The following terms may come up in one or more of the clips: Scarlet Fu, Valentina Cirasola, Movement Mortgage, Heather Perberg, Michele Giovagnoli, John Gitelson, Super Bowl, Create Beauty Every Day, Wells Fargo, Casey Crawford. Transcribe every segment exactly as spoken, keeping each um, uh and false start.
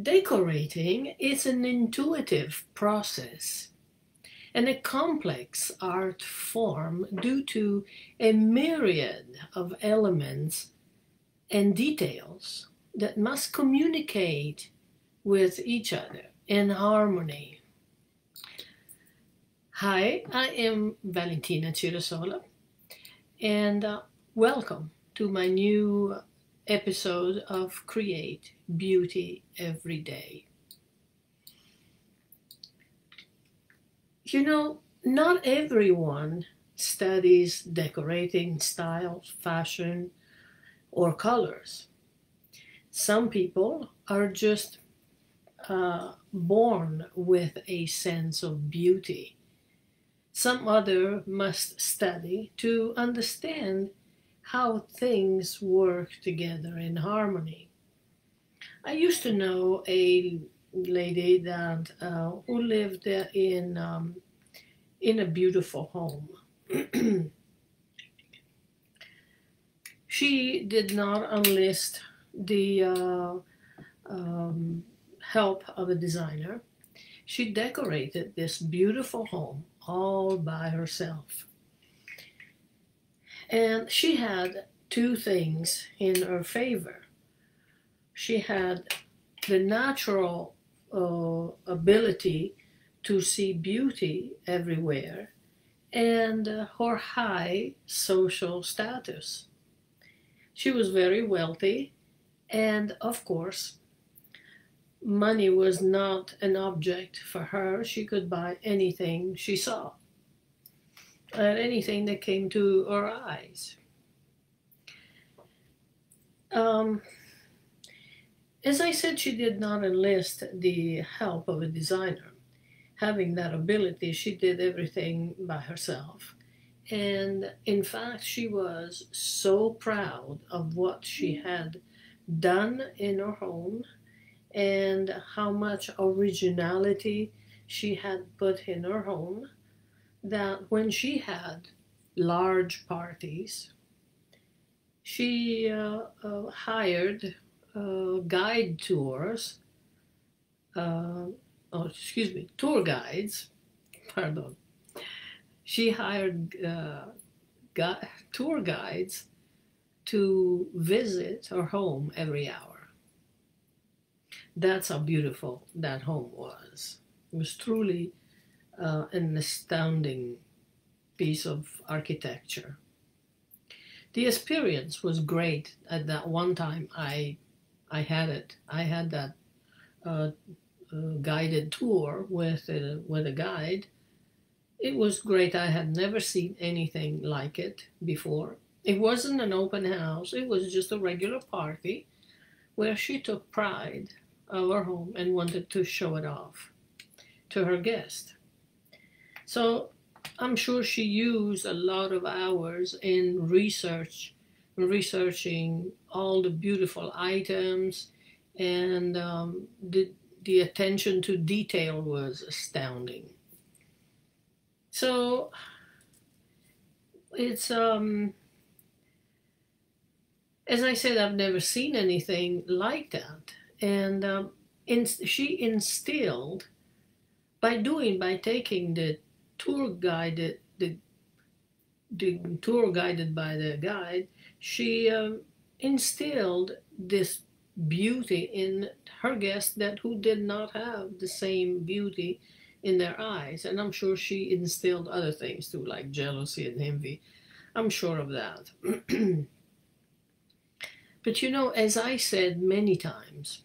Decorating is an intuitive process and a complex art form due to a myriad of elements and details that must communicate with each other in harmony. Hi, I am Valentina Cirasola, and uh, welcome to my new episode of Create Beauty Every Day. You know, not everyone studies decorating, style, fashion, or colors. Some people are just uh, born with a sense of beauty. Some other must study to understand how things work together in harmony. I used to know a lady that uh, who lived in um, in a beautiful home. She did not enlist the uh, um, help of a designer. She decorated this beautiful home all by herself. And she had two things in her favor. She had the natural uh, ability to see beauty everywhere and uh, her high social status. She was very wealthy, and of course, money was not an object for her. She could buy anything she saw, and anything that came to our eyes. Um, as I said, she did not enlist the help of a designer. Having that ability, she did everything by herself. And in fact, she was so proud of what she had done in her home and how much originality she had put in her home, that when she had large parties, she uh, uh, hired uh, guide tours, uh, oh, excuse me, tour guides, pardon. She hired uh, gu- tour guides to visit her home every hour. That's how beautiful that home was. It was truly Uh, an astounding piece of architecture. The experience was great. At that one time, I, I had it. I had that uh, uh, guided tour with a, with a guide. It was great. I had never seen anything like it before. It wasn't an open house. It was just a regular party where she took pride of her home and wanted to show it off to her guests. So I'm sure she used a lot of hours in research, researching all the beautiful items, and um, the, the attention to detail was astounding. So it's, um, as I said, I've never seen anything like that. And um, in, she instilled, by doing, by taking the tour guided, the, the tour guided by the guide, she um, instilled this beauty in her guests that who did not have the same beauty in their eyes. And I'm sure she instilled other things too, like jealousy and envy. I'm sure of that. But you know, as I said many times,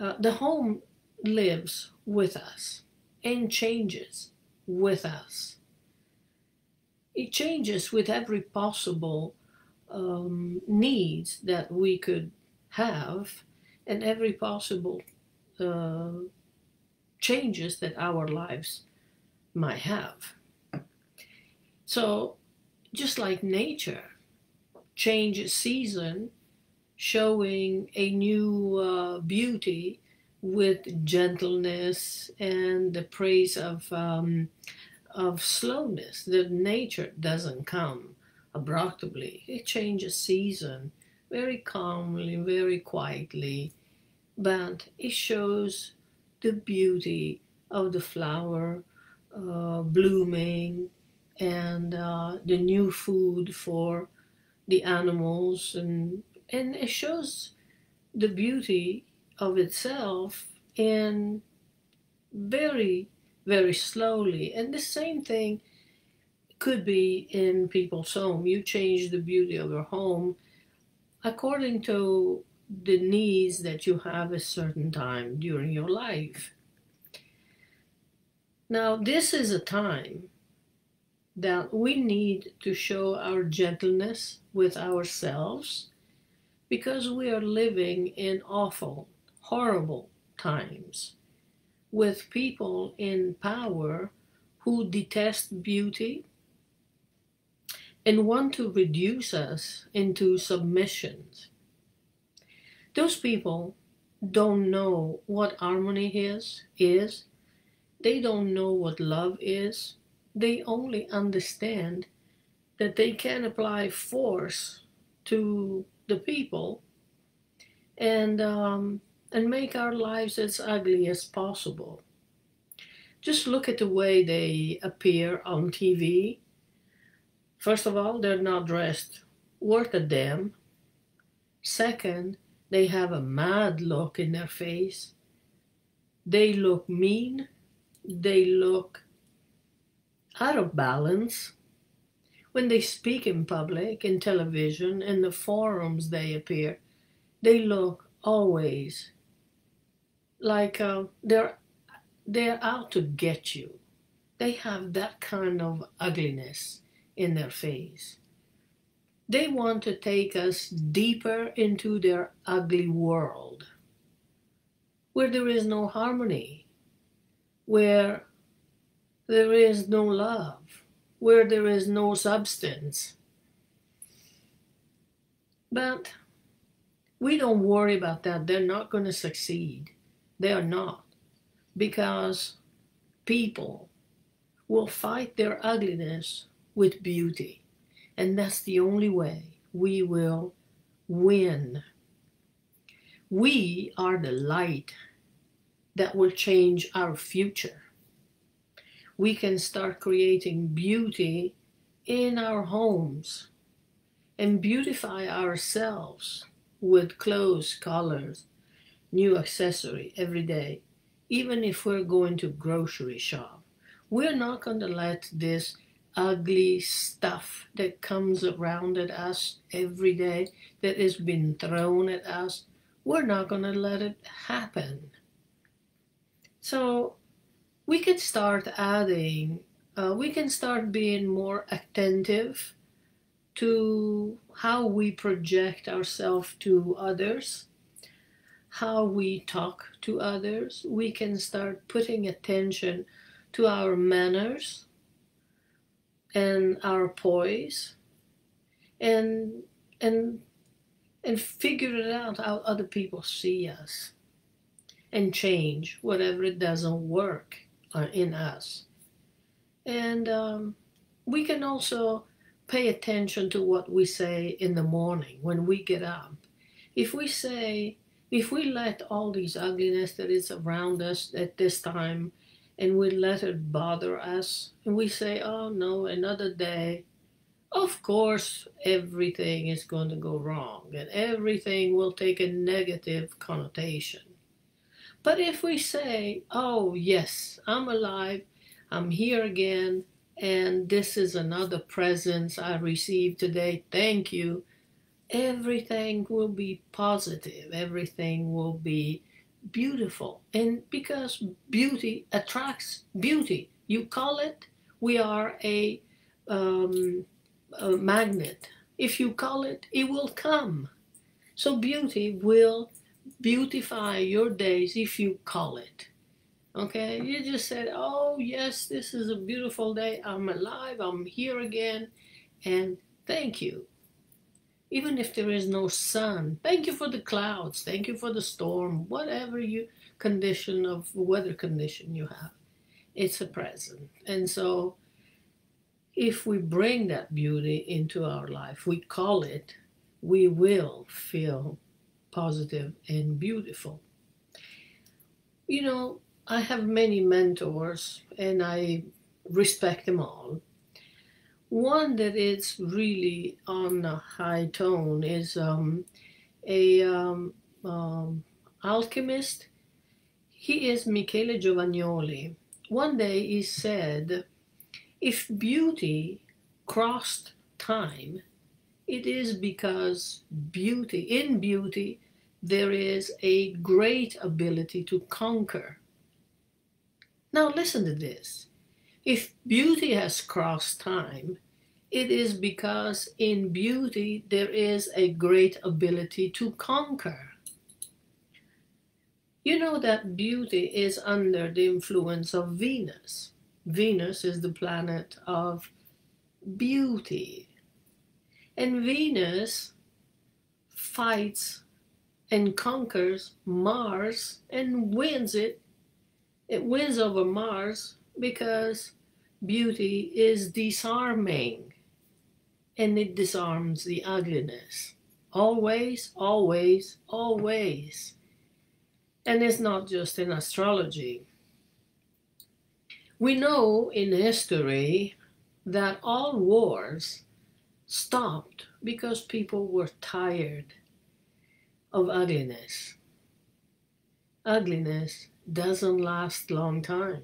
uh, the home lives with us and changes with us. It changes with every possible um, needs that we could have and every possible uh, changes that our lives might have. So just like nature, change season, showing a new uh, beauty with gentleness and the praise of, um, of slowness. The nature doesn't come abruptly. It changes season very calmly, very quietly, band. It shows the beauty of the flower uh, blooming and uh, the new food for the animals, and and it shows the beauty of itself in very, very slowly. And the same thing could be in people's home. You change the beauty of your home according to the needs that you have a certain time during your life. Now, this is a time that we need to show our gentleness with ourselves, because we are living in awful, horrible times with people in power who detest beauty and want to reduce us into submissions. Those people don't know what harmony is, is. They don't know what love is. They only understand that they can apply force to the people and, um, and make our lives as ugly as possible. Just look at the way they appear on T V. First of all, they're not dressed worth a damn. Second, they have a mad look in their face. They look mean. They look out of balance. When they speak in public, in television, in the forums they appear, they look always like uh, they're, they're out to get you. They have that kind of ugliness in their face. They want to take us deeper into their ugly world, where there is no harmony, where there is no love, where there is no substance. But we don't worry about that. They're not going to succeed. They are not, because people will fight their ugliness with beauty. And that's the only way we will win. We are the light that will change our future. We can start creating beauty in our homes and beautify ourselves with clothes, colors, new accessory every day. Even if we're going to grocery shop, we're not going to let this ugly stuff that comes around at us every day, that has been thrown at us, we're not going to let it happen. So we can start adding, uh, we can start being more attentive to how we project ourselves to others, how we talk to others. We can start putting attention to our manners and our poise, and and and figure it out how other people see us, and change whatever it doesn't work in us. And um, we can also pay attention to what we say in the morning when we get up. If we say, if we let all these ugliness that is around us at this time, and we let it bother us, and we say, oh no, another day, of course everything is going to go wrong, and everything will take a negative connotation. But if we say, oh yes, I'm alive, I'm here again, and this is another presence I received today, thank you, everything will be positive, everything will be beautiful. And because beauty attracts beauty, you call it, we are a, um, a magnet. If you call it, it will come. So beauty will beautify your days if you call it. Okay, you just said, oh yes, this is a beautiful day, I'm alive, I'm here again, and thank you. Even if there is no sun, thank you for the clouds, thank you for the storm, whatever you condition of weather condition you have, it's a present. And so if we bring that beauty into our life, we call it, we will feel positive and beautiful. You know, I have many mentors and I respect them all. One that is really on a high tone is um, a um, um, alchemist. He is Michele Giovagnoli. One day he said, if beauty crossed time, it is because beauty, in beauty, there is a great ability to conquer. Now listen to this. If beauty has crossed time, it is because in beauty there is a great ability to conquer. You know that beauty is under the influence of Venus. Venus is the planet of beauty. And Venus fights and conquers Mars and wins it. It wins over Mars because beauty is disarming, and it disarms the ugliness. Always, always, always. And it's not just in astrology. We know in history that all wars stopped because people were tired of ugliness. Ugliness doesn't last a long time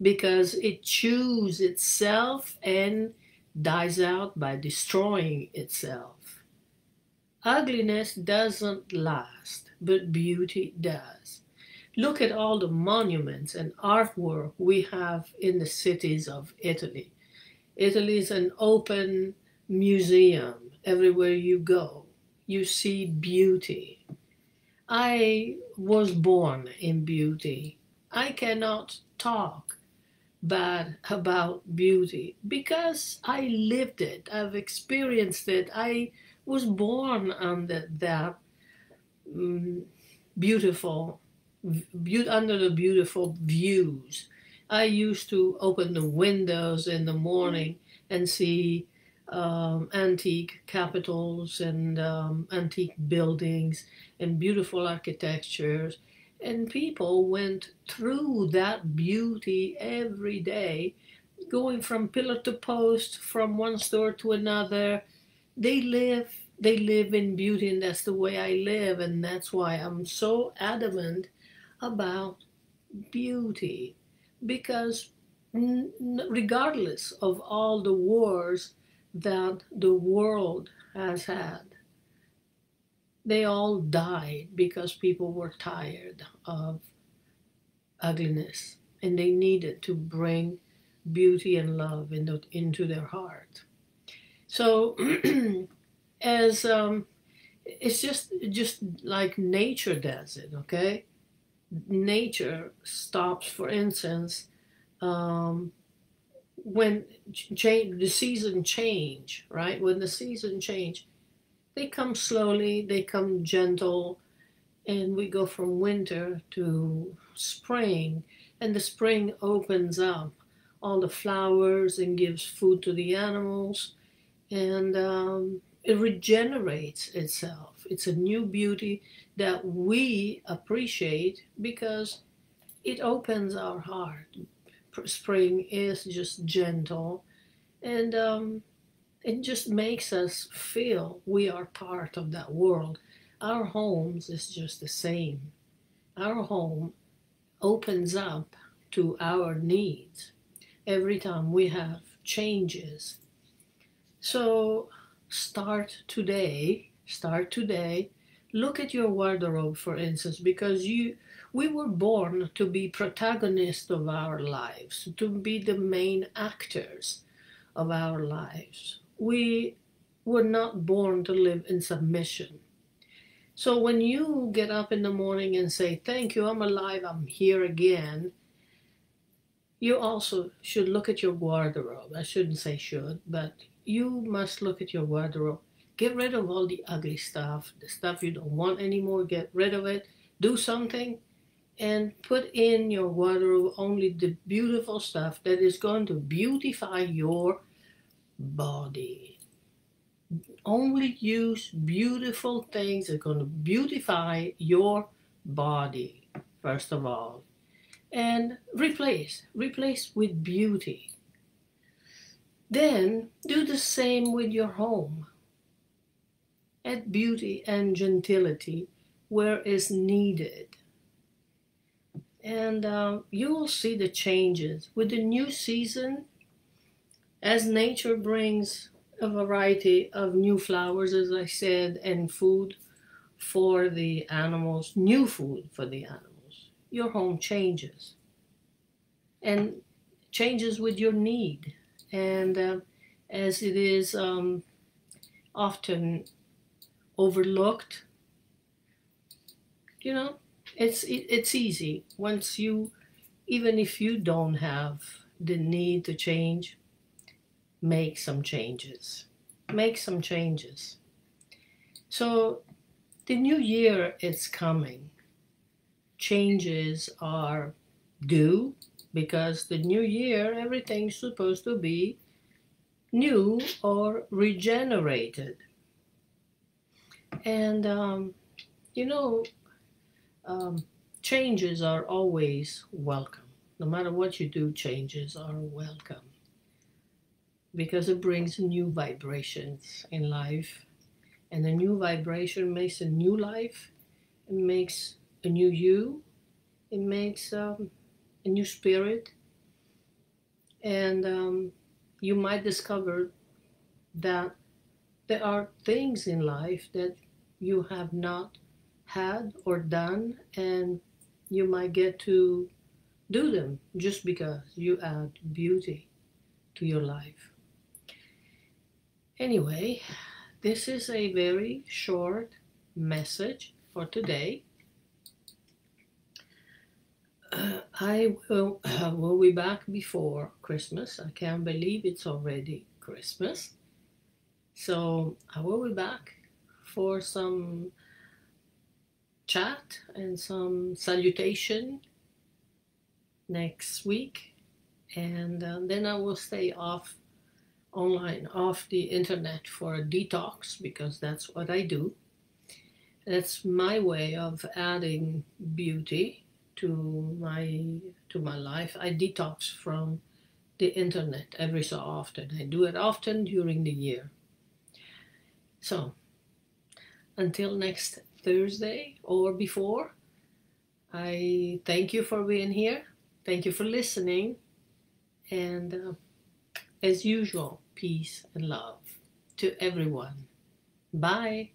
because it chews itself and dies out by destroying itself. Ugliness doesn't last, but beauty does. Look at all the monuments and artwork we have in the cities of Italy. Italy is an open museum. Everywhere you go, you see beauty. I was born in beauty. I cannot talk bad about beauty because I lived it. I've experienced it. I was born under that um, beautiful, be under the beautiful views. I used to open the windows in the morning and see Um, antique capitals and um, antique buildings and beautiful architectures, and people went through that beauty every day, going from pillar to post, from one store to another. They live, they live in beauty, and that's the way I live, and that's why I'm so adamant about beauty, because regardless of all the wars that the world has had, they all died because people were tired of ugliness and they needed to bring beauty and love in the, into their heart. So as um, it's just just like nature does it, okay? Nature stops, for instance, um, when change, the season change, right? When the season change, they come slowly, they come gentle, and we go from winter to spring, and the spring opens up all the flowers and gives food to the animals, and um, it regenerates itself. It's a new beauty that we appreciate because it opens our heart. Spring is just gentle, and um, it just makes us feel we are part of that world. Our homes is just the same. Our home opens up to our needs every time we have changes. So start today, start today. Look at your wardrobe, for instance, because you we were born to be protagonists of our lives, to be the main actors of our lives. We were not born to live in submission. So when you get up in the morning and say, thank you, I'm alive, I'm here again, you also should look at your wardrobe. I shouldn't say should, but you must look at your wardrobe. Get rid of all the ugly stuff, the stuff you don't want anymore, get rid of it, do something, and put in your wardrobe only the beautiful stuff that is going to beautify your body. Only use beautiful things that are going to beautify your body, first of all. and replace. Replace with beauty. Then do the same with your home. Add beauty and gentility where is needed. And uh, you will see the changes. With the new season, as nature brings a variety of new flowers, as I said, and food for the animals, new food for the animals, your home changes. And changes with your need. And uh, as it is um, often overlooked, you know, it's it, it's easy. Once you, even if you don't have the need to change, make some changes. Make some changes. So the new year is coming. Changes are due. Because the new year, everything's supposed to be new or regenerated. And, um, you know, um, changes are always welcome. No matter what you do, changes are welcome. Because it brings new vibrations in life. And a new vibration makes a new life. It makes a new you. It makes... Um, a new spirit, and um, you might discover that there are things in life that you have not had or done, and you might get to do them just because you add beauty to your life. Anyway, this is a very short message for today. Uh, I will, uh, will be back before Christmas. I can't believe it's already Christmas. So I will be back for some chat and some salutation next week. And uh, then I will stay off online, off the internet for a detox, because that's what I do. That's my way of adding beauty to my to my life. I detox from the internet every so often. I do it often during the year. So until next Thursday or before, I thank you for being here. Thank you for listening. And uh, as usual, peace and love to everyone. Bye.